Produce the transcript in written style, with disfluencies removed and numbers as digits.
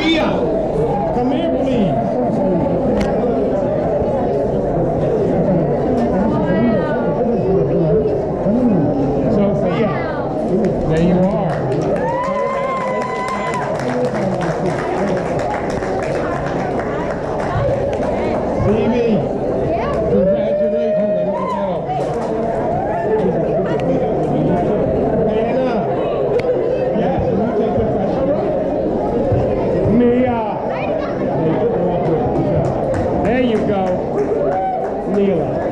Sophia, come here, please. There you are. Phoebe, congratulations. Anna, yes, you take the pressure. Mia, there you go. Neela.